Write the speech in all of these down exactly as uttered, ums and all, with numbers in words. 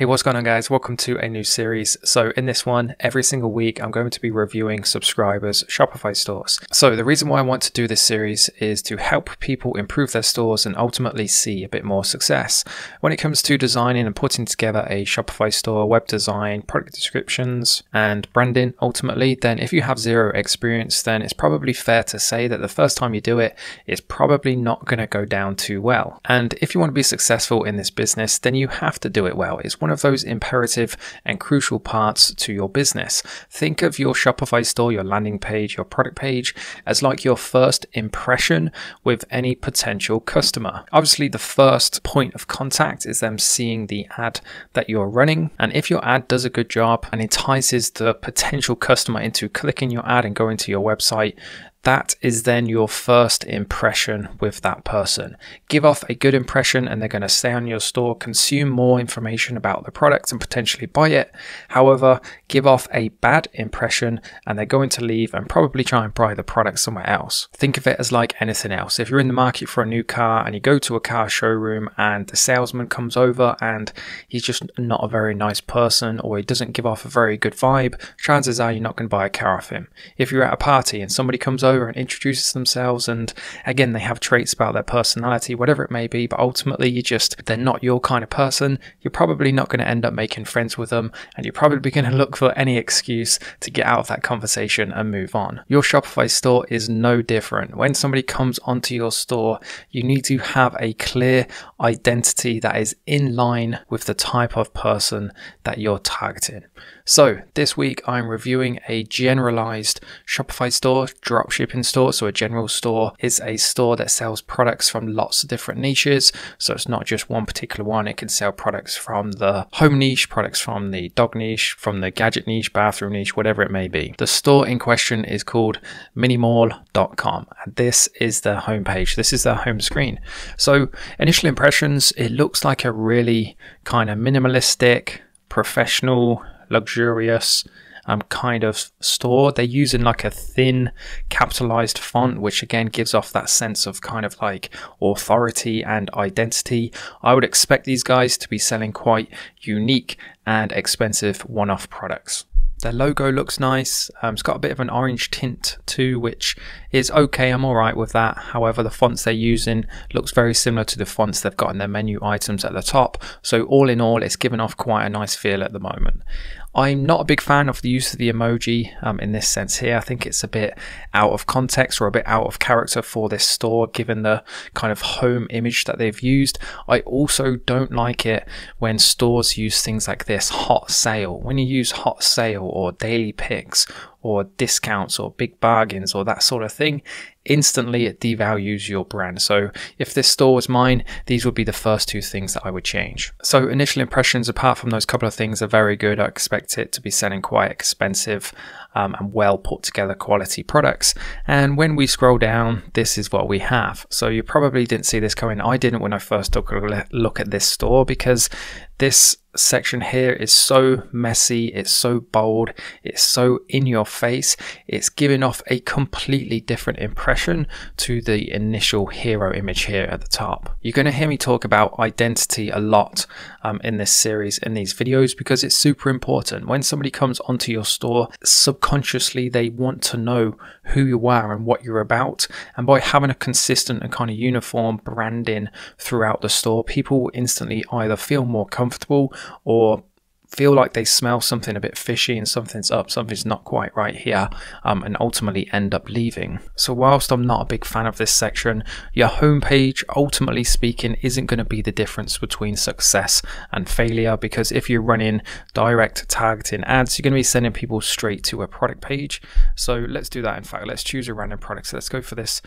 Hey, what's going on guys? Welcome to a new series. So in this one, every single week, I'm going to be reviewing subscribers' Shopify stores. So the reason why I want to do this series is to help people improve their stores and ultimately see a bit more success. When it comes to designing and putting together a Shopify store, web design, product descriptions, and branding ultimately, then if you have zero experience, then it's probably fair to say that the first time you do it, it's probably not going to go down too well. And if you want to be successful in this business, then you have to do it well. It's one of those imperative and crucial parts to your business. Think of your Shopify store, your landing page, your product page as like your first impression with any potential customer. Obviously, the first point of contact is them seeing the ad that you're running. And if your ad does a good job and entices the potential customer into clicking your ad and going to your website, that is then your first impression with that person. Give off a good impression and they're going to stay on your store, consume more information about the product and potentially buy it. However, give off a bad impression and they're going to leave and probably try and buy the product somewhere else. Think of it as like anything else. If you're in the market for a new car and you go to a car showroom and the salesman comes over and he's just not a very nice person or he doesn't give off a very good vibe, chances are you're not going to buy a car off him. If you're at a party and somebody comes over Over and introduces themselves and again they have traits about their personality, whatever it may be, but ultimately you just they're not your kind of person, you're probably not going to end up making friends with them and you're probably going to look for any excuse to get out of that conversation and move on. Your Shopify store is no different. When somebody comes onto your store, you need to have a clear identity that is in line with the type of person that you're targeting. So this week I'm reviewing a generalized Shopify store, dropship shipping store. So a general store is a store that sells products from lots of different niches. So it's not just one particular one. It can sell products from the home niche, products from the dog niche, from the gadget niche, bathroom niche, whatever it may be. The store in question is called minimall dot com. And this is their homepage. This is their home screen. So initial impressions, it looks like a really kind of minimalistic, professional, luxurious, Um, kind of store. They're using like a thin capitalized font, which again gives off that sense of kind of like authority and identity. I would expect these guys to be selling quite unique and expensive one-off products. Their logo looks nice. Um, it's got a bit of an orange tint too, which is okay. I'm all right with that. However, the fonts they're using looks very similar to the fonts they've got in their menu items at the top. So all in all, it's given off quite a nice feel at the moment. I'm not a big fan of the use of the emoji um, in this sense here. I think it's a bit out of context or a bit out of character for this store, given the kind of home image that they've used. I also don't like it when stores use things like this, hot sale. When you use hot sale or daily picks or discounts or big bargains or that sort of thing, instantly it devalues your brand. So if this store was mine, these would be the first two things that I would change. So initial impressions, apart from those couple of things, are very good. I expect it to be selling quite expensive um, and well put together quality products. And when we scroll down, this is what we have. So you probably didn't see this coming. I didn't when I first took a look at this store, because this section here is so messy, it's so bold, it's so in your face, it's giving off a completely different impression to the initial hero image here at the top. You're going to hear me talk about identity a lot um, in this series, in these videos, because it's super important. When somebody comes onto your store, subconsciously they want to know who you are and what you're about, and by having a consistent and kind of uniform branding throughout the store, people will instantly either feel more comfortable or feel like they smell something a bit fishy and something's up, something's not quite right here, um, and ultimately end up leaving. So whilst I'm not a big fan of this section, your homepage, ultimately speaking, isn't going to be the difference between success and failure, because if you're running direct targeting ads, you're going to be sending people straight to a product page. So let's do that. In fact, let's choose a random product. So let's go for this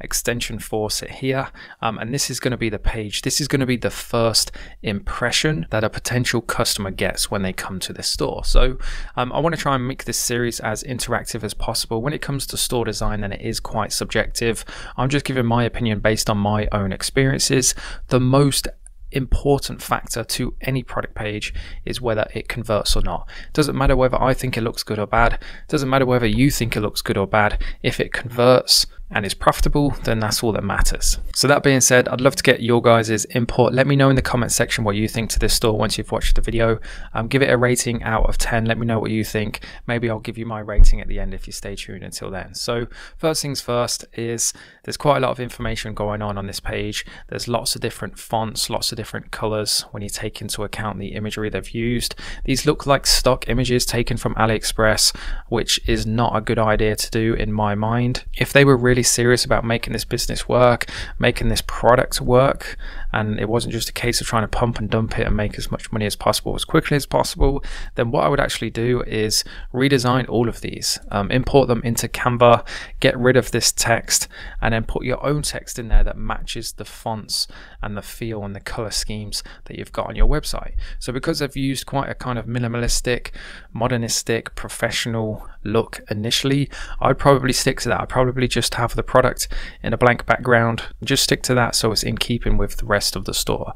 extension faucet here, um, and this is going to be the page. This is going to be the first impression that a potential customer gets when they come to this store. So um, I want to try and make this series as interactive as possible. When it comes to store design, then it is quite subjective. I'm just giving my opinion based on my own experiences. The most important factor to any product page is whether it converts or not. Doesn't matter whether I think it looks good or bad, doesn't matter whether you think it looks good or bad. If it converts and is profitable, then that's all that matters. So that being said, I'd love to get your guys' input. Let me know in the comment section what you think to this store once you've watched the video. Um, give it a rating out of ten. Let me know what you think. Maybe I'll give you my rating at the end if you stay tuned until then. So first things first is there's quite a lot of information going on on this page. There's lots of different fonts, lots of different colors when you take into account the imagery they've used. These look like stock images taken from AliExpress, which is not a good idea to do in my mind. If they were really serious about making this business work, making this product work, and it wasn't just a case of trying to pump and dump it and make as much money as possible as quickly as possible, then what I would actually do is redesign all of these, um, import them into Canva, get rid of this text, and then put your own text in there that matches the fonts and the feel and the color schemes that you've got on your website. So because I've used quite a kind of minimalistic, modernistic, professional look initially, I'd probably stick to that. I'd probably just have the product in a blank background, just stick to that so it's in keeping with the rest of the store.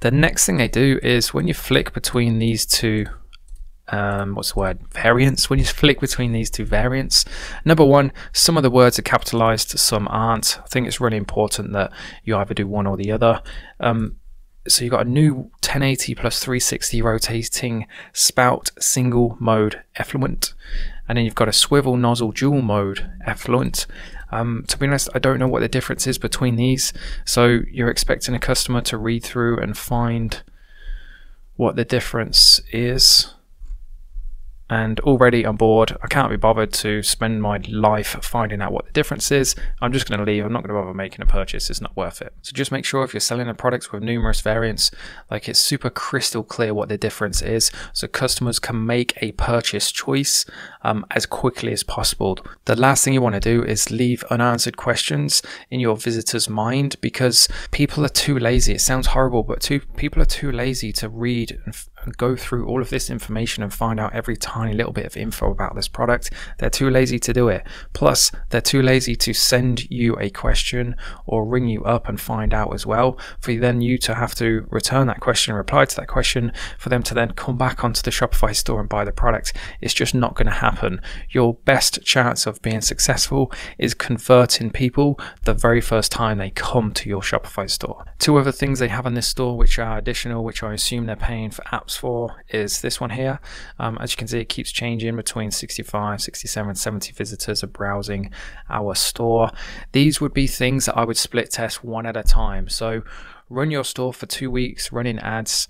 The next thing they do is when you flick between these two um what's the word variants when you flick between these two variants number one, some of the words are capitalized, some aren't. I think it's really important that you either do one or the other. um So you've got a new ten eighty plus three sixty rotating spout single mode effluent, and then you've got a swivel nozzle dual mode effluent. Um, to be honest, I don't know what the difference is between these, so you're expecting a customer to read through and find what the difference is. And already on board, I can't be bothered to spend my life finding out what the difference is. I'm just going to leave. I'm not going to bother making a purchase. It's not worth it. So just make sure if you're selling a product with numerous variants, like it's super crystal clear what the difference is, so customers can make a purchase choice um, as quickly as possible. The last thing you want to do is leave unanswered questions in your visitor's mind, because people are too lazy. It sounds horrible, but too, people are too lazy to read and go through all of this information and find out every tiny little bit of info about this product. They're too lazy to do it. Plus, they're too lazy to send you a question or ring you up and find out as well, for then you to have to return that question, reply to that question, for them to then come back onto the Shopify store and buy the product. It's just not going to happen. Your best chance of being successful is converting people the very first time they come to your Shopify store. Two other things they have in this store which are additional, which I assume they're paying for apps for, is this one here. Um, as you can see, it keeps changing between sixty-five, sixty-seven, seventy visitors are browsing our store. These would be things that I would split test one at a time. So run your store for two weeks running ads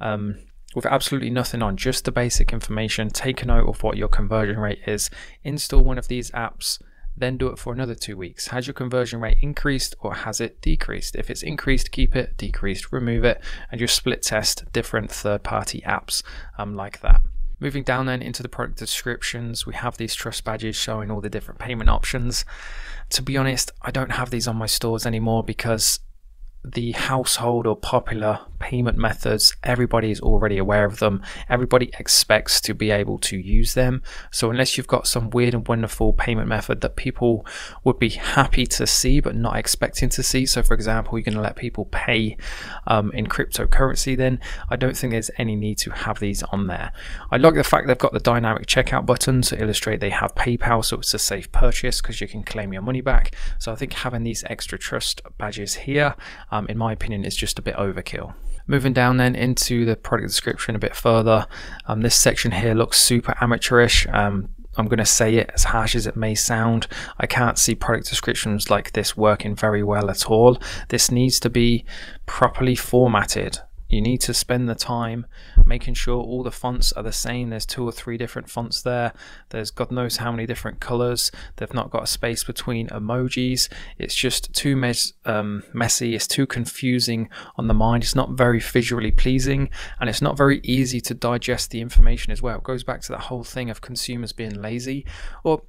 um, with absolutely nothing on, just the basic information. Take a note of what your conversion rate is. Install one of these apps, then do it for another two weeks. Has your conversion rate increased or has it decreased? If it's increased, keep it. Decreased, remove it. And you split test different third-party apps um, like that. Moving down then into the product descriptions, we have these trust badges showing all the different payment options. To be honest, I don't have these on my stores anymore because the household or popular payment methods, everybody is already aware of them. Everybody expects to be able to use them. So unless you've got some weird and wonderful payment method that people would be happy to see but not expecting to see, so for example, you're going to let people pay um, in cryptocurrency, then I don't think there's any need to have these on there. I like the fact they've got the dynamic checkout button to illustrate they have PayPal, so it's a safe purchase because you can claim your money back. So I think having these extra trust badges here, Um, in my opinion, is just a bit overkill. Moving down then into the product description a bit further, um, this section here looks super amateurish. Um, I'm going to say it, as harsh as it may sound. I can't see product descriptions like this working very well at all. This needs to be properly formatted. You need to spend the time making sure all the fonts are the same. There's two or three different fonts there. There's God knows how many different colors. They've not got a space between emojis. It's just too mes um, messy. It's too confusing on the mind. It's not very visually pleasing, and it's not very easy to digest the information as well. It goes back to that whole thing of consumers being lazy, or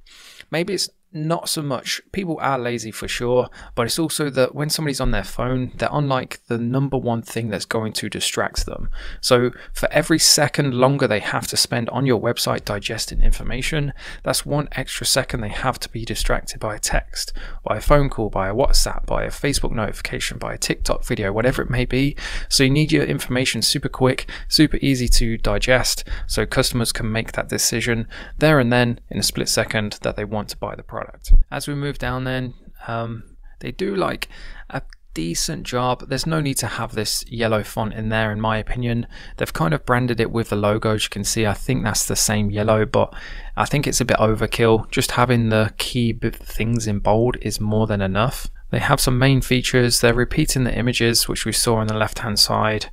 maybe it's not so much. People are lazy for sure, but it's also that when somebody's on their phone, they're on like the number one thing that's going to distract them. So for every second longer they have to spend on your website digesting information, that's one extra second they have to be distracted by a text, by a phone call, by a WhatsApp, by a Facebook notification, by a TikTok video, whatever it may be. So you need your information super quick, super easy to digest, so customers can make that decision there and then in a split second that they want to buy the product. As we move down then, Um, they do like a decent job. There's no need to have this yellow font in there, in my opinion. They've kind of branded it with the logo, as you can see. I think that's the same yellow, but I think it's a bit overkill. Just having the key things in bold is more than enough. They have some main features. They're repeating the images, which we saw on the left hand side.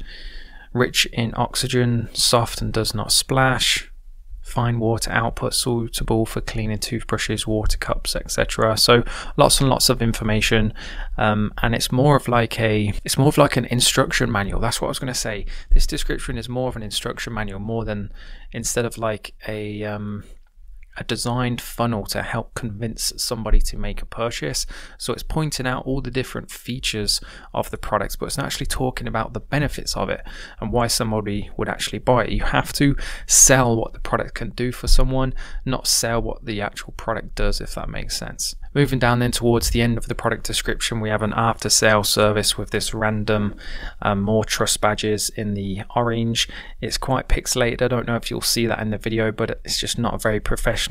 Rich in oxygen, soft and does not splash. Fine water output, suitable for cleaning toothbrushes, water cups, et cetera. So lots and lots of information, um, and it's more of like a, it's more of like an instruction manual. That's what I was going to say. This description is more of an instruction manual, more than instead of like a um, a designed funnel to help convince somebody to make a purchase. So it's pointing out all the different features of the products, but it's not actually talking about the benefits of it and why somebody would actually buy it. You have to sell what the product can do for someone, not sell what the actual product does, if that makes sense. Moving down then towards the end of the product description, we have an after sale service with this random um, more trust badges in the orange. It's quite pixelated. I don't know if you'll see that in the video, but it's just not very professional.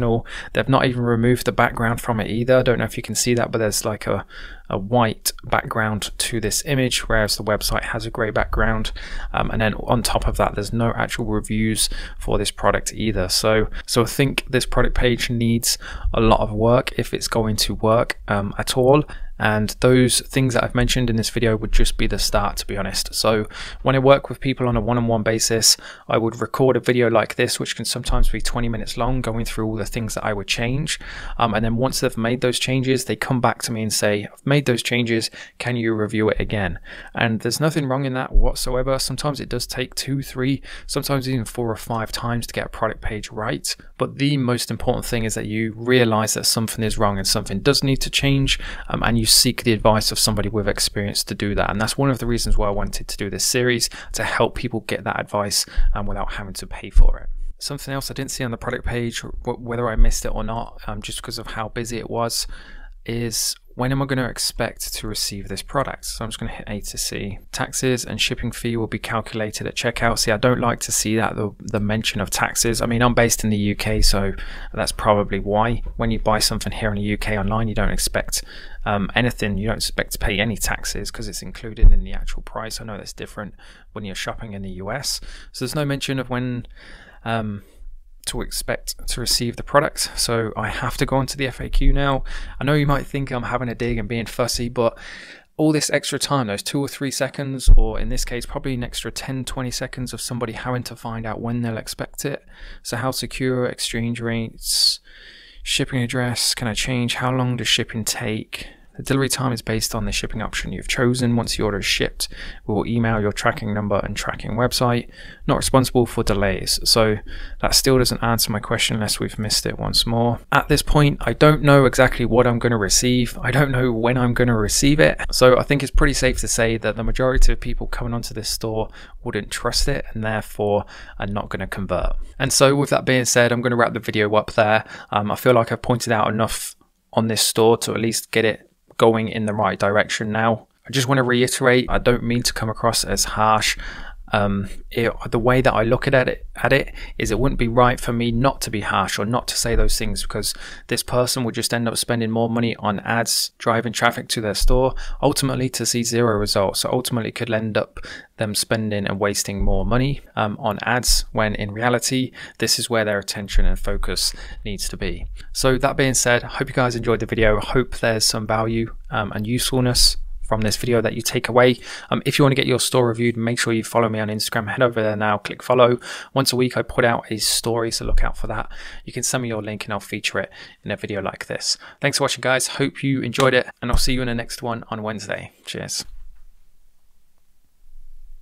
They've not even removed the background from it either. I don't know if you can see that, but there's like a, a white background to this image, whereas the website has a grey background. Um, and then on top of that, there's no actual reviews for this product either. So, so I think this product page needs a lot of work if it's going to work um, at all, and those things that I've mentioned in this video would just be the start, to be honest. So when I work with people on a one-on-one basis, I would record a video like this, which can sometimes be twenty minutes long, going through all the things that I would change, um, and then once they've made those changes, they come back to me and say, I've made those changes, can you review it again? And there's nothing wrong in that whatsoever. Sometimes it does take two, three, sometimes even four or five times to get a product page right, but the most important thing is that you realize that something is wrong and something does need to change, um, and you You seek the advice of somebody with experience to do that. And that's one of the reasons why I wanted to do this series, to help people get that advice um, without having to pay for it. Something else I didn't see on the product page, whether I missed it or not, um, just because of how busy it was, is when am I going to expect to receive this product? So I'm just going to hit A to C. Taxes and shipping fee will be calculated at checkout. See, I don't like to see that, the, the mention of taxes. I mean, I'm based in the U K, so that's probably why. When you buy something here in the U K online, you don't expect um, anything. You don't expect to pay any taxes because it's included in the actual price. I know that's different when you're shopping in the U S. So there's no mention of when um, to expect to receive the product, so I have to go onto the F A Q now. I know you might think I'm having a dig and being fussy, but all this extra time, those two or three seconds, or in this case probably an extra ten to twenty seconds of somebody having to find out when they'll expect it. So how secure, exchange rates, shipping address, can I change, how long does shipping take? The delivery time is based on the shipping option you've chosen. Once the order is shipped, we will email your tracking number and tracking website. Not responsible for delays. So that still doesn't answer my question unless we've missed it once more. At this point, I don't know exactly what I'm going to receive. I don't know when I'm going to receive it. So I think it's pretty safe to say that the majority of people coming onto this store wouldn't trust it and therefore are not going to convert. And so with that being said, I'm going to wrap the video up there. Um, I feel like I've pointed out enough on this store to at least get it going in the right direction now. I just want to reiterate, I don't mean to come across as harsh. Um, it, the way that I look at it, at it is it wouldn't be right for me not to be harsh or not to say those things, because this person would just end up spending more money on ads, driving traffic to their store, ultimately to see zero results. So ultimately it could end up them spending and wasting more money um, on ads, when in reality, this is where their attention and focus needs to be. So that being said, I hope you guys enjoyed the video. I hope there's some value um, and usefulness from this video that you take away. Um, if you want to get your store reviewed, make sure you follow me on Instagram. Head over there now, click follow. Once a week I put out a story, so look out for that. You can send me your link and I'll feature it in a video like this. Thanks for watching, guys. Hope you enjoyed it, and I'll see you in the next one on Wednesday. Cheers.